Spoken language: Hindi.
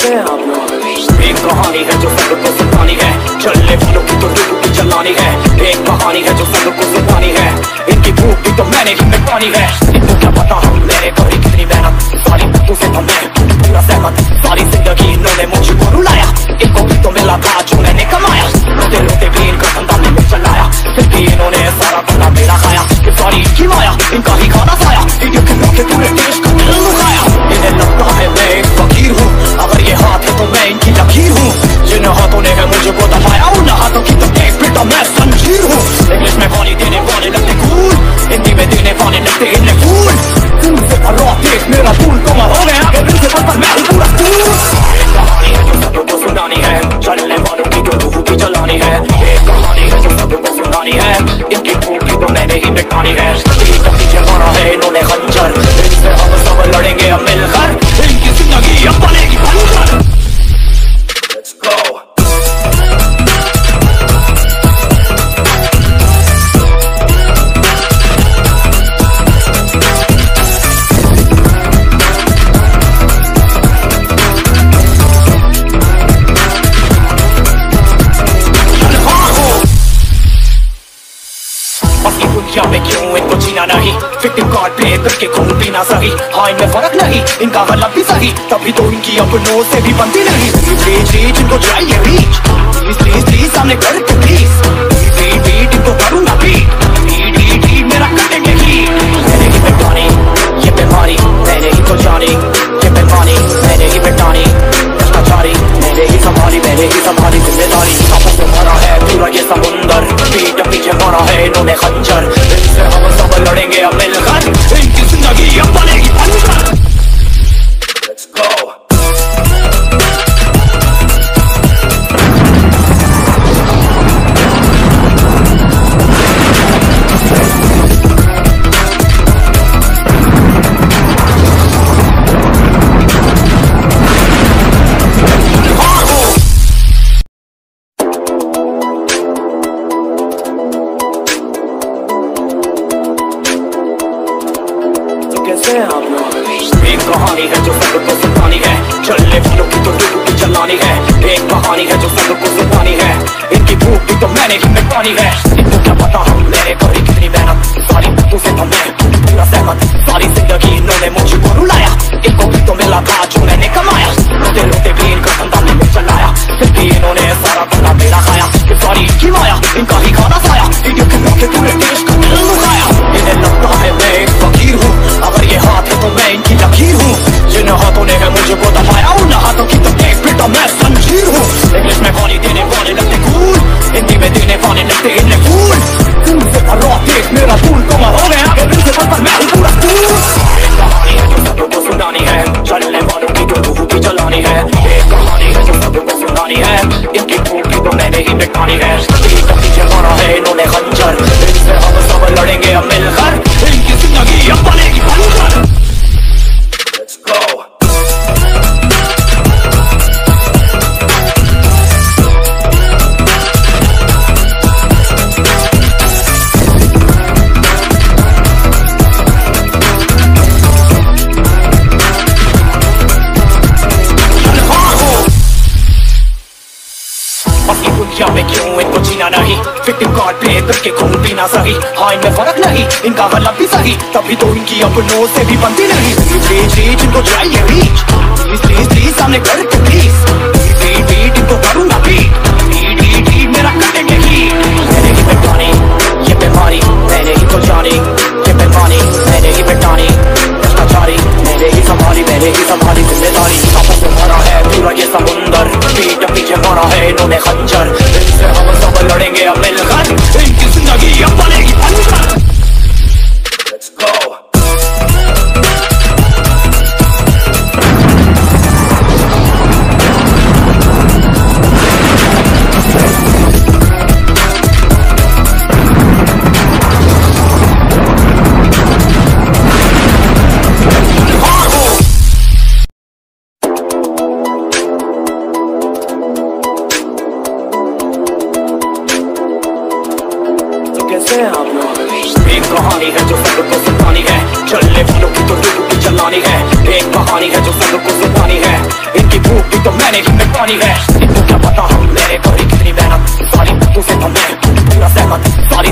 सकते हैं आप लोग। एक कहानी है जो सब को सतानी है, चलने वालों की तो डुडू की चलानी है। एक कहानी है जो सब को सतानी है, इनकी भूख भी तो मैंने ही मिटानी है। इनको क्या पता हम मेरे करी कितनी मेहनत सारी मुझे से तो मैं पूरा सहमत। सारी जिंदगी इन्होंने मुझको रुलाया, इनको भी तो मिला था जो मैंने कमाया। रोते रोते भी इनका धंधा मैंने चलाया, फिर भी इन्होंने सारा धंधा मेरा खाया। सारी इनकी माया, इनका ही खाना खाया, इनके खिलौने के पूरे देश को लुटाया। इन्हें लगता है मैं एक फकीर हूँ, अगर ये हाथ है तो मैं इनकी लकीर हूँ। जिन हाथों ने है मुझे को दबाया, उन हाथों की तो एक बेटा मैं संजीर हूँ। इंग्लिश में गाली देने वाले लगते कूल, हिंदी में देने वाले लगते इन्हें कूल। तुमसे अल्लाह देख मेरा धूल कमा हो गया, इनसे पर मैं ही पूरा धूल। एक कहानी है जो सब को सुनानी है, चलने वालों की जो रूह की चलानी है। एक कहानी है जो सब को सुनानी है, इनकी भूख की तो मैंने ही मिटानी है। है इन्होंने खंजर, इनसे हम सब लड़ेंगे हम मिलकर, इनकी जिंदगी अब बनेगी खंजर। नहीं फिटिंग कार्ड पे करके खून पीना सही, हाँ इनमें फर्क नहीं, इनका गलत भी सही। तभी तो इनकी अपनों से भी बनती नहीं। प्लीज प्लीज इनको चाहिए बीच, प्लीज प्लीज सामने करके प्लीज बीट बीट इनको करूंगा बीट बीट बीट बीट मेरा कटेंगे बीट। मैंने ही मिटानी ये बीमारी, मैंने ही तो जानी ये बेमानी, मैंने ही मिटानी भ्रष्टाचारी, मैंने ही संभाली, मैंने ही संभाली जिम्मेदारी। आपस में भरा है पूरा ये समुंदर, पीठ पीछे मारा है इन्होंने खंजर। इनसे हम सब लड़ेंगे अब मिलकर, इनकी जिंदगी अब बनेगी खंजर। Let's go। एक कहानी है जो सब को सतानी है, चलने वालों की तो डुडू की चलानी है। एक कहानी है जो सब को सतानी है, इनकी भूख भी तो मैंने ही मिटानी है। इनको क्या पता हम मेरे करी कितनी मेहनत सारी मुझसे तो मैं पूरा सहमत। सारी जिंदगी इन्होंने मुझको रुलाया, इनको भी तो मिला था जो मैंने कमाया। रोते रोते भी इनका धंधा मैंने चलाया, फिर भी इन्होंने सारा धंधा मेरा खाया। सारी इनकी माया, इनका ही खाना खाया, इनके खिलौने के पूरे देश को लुटाया। इन्हें लगता है मैं एक फकीर हूँ, अगर ये हाथ है तो मैं इनकी लकीर हूँ। जिन हाथों ने है मुझको दबाया, उन हाथों की तो एक बेटा मैं संजीर हूँ। इंग्लिश में गाली देने वाले लगते कूल, हिंदी में देने वाले लगते इन्हें कूल। तुमसे अल्लाह देख मेरा धूल कमा हो गया, इनसे पर मैं ही पूरा धूल। एक कहानी है जो सब को सुनानी है, चलने वालों की जो रूह की चलानी है। एक कहानी है जो सब को सुनानी है, इनकी भूख की तो मैंने ही मिटानी है। मारा है इन्होंने खंजर, इनसे हम सब लड़ेंगे अब मिलकर, इनकी जिंदगी अब बनेगी खंजर। Let's go। नहीं फिटिंग कार्ड पे करके खून पीना सही, हाँ इनमें फर्क नहीं, इनका गलत भी सही। तभी तो इनकी अपनों से भी बनती नहीं। बीच बीच इनको चाहिए बीच, प्लीज प्लीज प्लीज सामने करके प्लीज बीट बीट इनको करूंगा बीट बीट बीट बीट मेरा कटेंगे बीट। मैंने ही मिटानी ये बीमारी, मैंने ही तो जानी ये बेमानी, मैंने ही मिटानी भ्रष्टाचारी, मैंने ही संभाली, मैंने ही संभाली जिम्मेदारी। आपस में भरा है पूरा ये समुंदर, पीठ पीछे मारा है इन्होंने खंजर। इनसे हम सब लड़ेंगे अब मिलकर, इनकी जिंदगी अब बनेगी खंजर। Let's go। एक कहानी है जो सब को सुनानी है, चलने वालों की तो रुक चलानी है। एक कहानी है जो सब को सुनानी है, इनकी भूख भी तो मैंने ही मिटानी है। इनको क्या पता हम मेरे पर कितनी मेहनत सारी, तुझसे हम पूरा सहमत सारी।